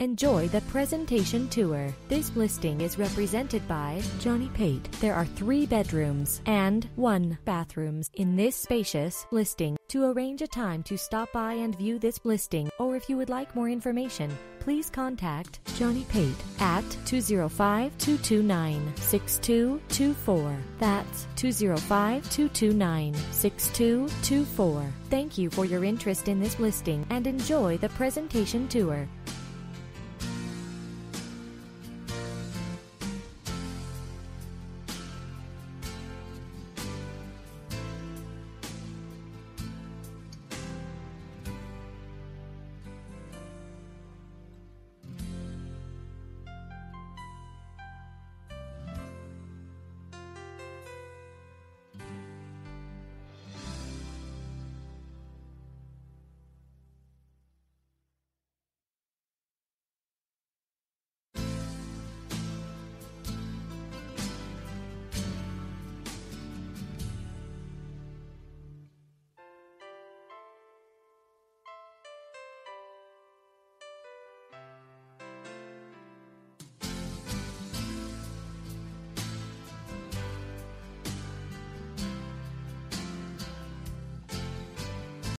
Enjoy the presentation tour. This listing is represented by Johnny Pate. There are 3 bedrooms and 1 bathroom in this spacious listing. To arrange a time to stop by and view this listing, or if you would like more information, please contact Johnny Pate at 205-229-6224. That's 205-229-6224. Thank you for your interest in this listing and enjoy the presentation tour.